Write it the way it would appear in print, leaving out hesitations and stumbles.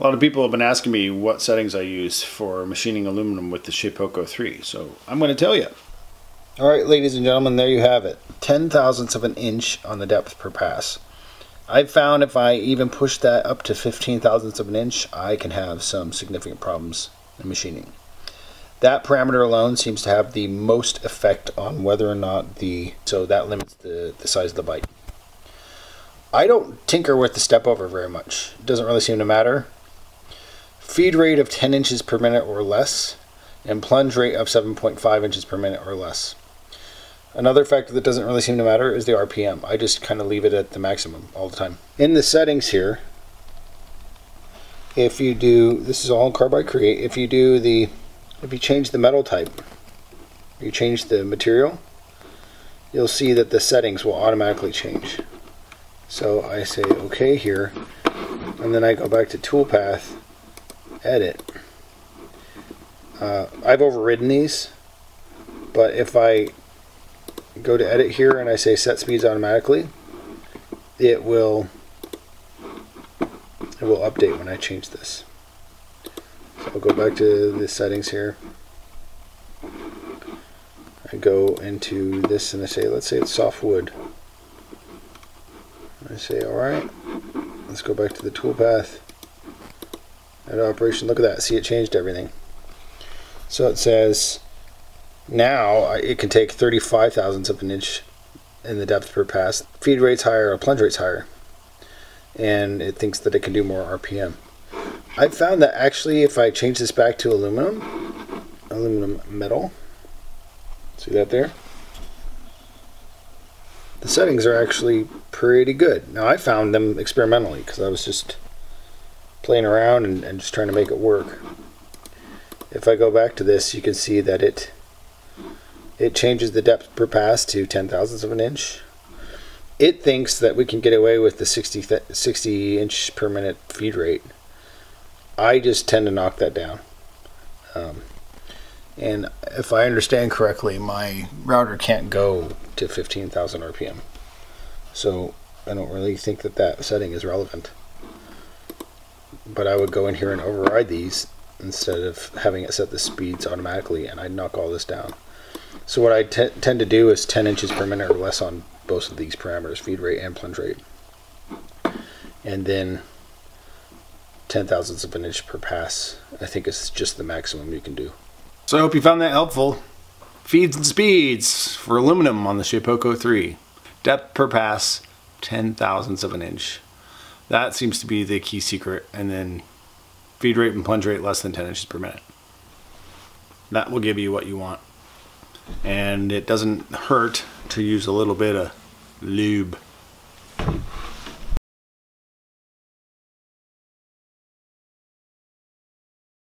A lot of people have been asking me what settings I use for machining aluminum with the Shapeoko 3, so I'm going to tell you. Alright, ladies and gentlemen, there you have it. 10 thousandths of an inch on the depth per pass. I've found if I even push that up to 15 thousandths of an inch, I can have some significant problems in machining. That parameter alone seems to have the most effect on whether or not so that limits the size of the bite. I don't tinker with the step over very much. It doesn't really seem to matter. Feed rate of 10 inches per minute or less, and plunge rate of 7.5 inches per minute or less. Another factor that doesn't really seem to matter is the RPM. I just kind of leave it at the maximum all the time. In the settings here, if you do, this is all in Carbide Create, if you change the metal type, you change the material, you'll see that the settings will automatically change. So I say okay here, and then I go back to Toolpath, Edit. I've overridden these, but if I go to edit here and I say set speeds automatically, it will update when I change this. So I'll go back to the settings here. I go into this and I say, let's say it's soft wood. I say alright, let's go back to the toolpath. Edit operation, look at that, see it changed everything. So it says now it can take 35 thousandths of an inch in the depth per pass. Feed rate's higher, or plunge rate's higher. And it thinks that it can do more RPM. I've found that actually if I change this back to aluminum metal, see that there? The settings are actually pretty good. Now I found them experimentally because I was just playing around and just trying to make it work. If I go back to this, you can see that it changes the depth per pass to 10 thousandths of an inch. It thinks that we can get away with the 60 inch per minute feed rate. I just tend to knock that down. And if I understand correctly, my router can't go to 15,000 RPM. So I don't really think that that setting is relevant. But I would go in here and override these instead of having it set the speeds automatically, and I'd knock all this down. So what I tend to do is 10 inches per minute or less on both of these parameters, feed rate and plunge rate. And then 10 thousandths of an inch per pass, I think, is just the maximum you can do. So I hope you found that helpful. Feeds and speeds for aluminum on the Shapeoko 3. Depth per pass, 10 thousandths of an inch. That seems to be the key secret, and then feed rate and plunge rate less than 10 inches per minute. That will give you what you want. And it doesn't hurt to use a little bit of lube.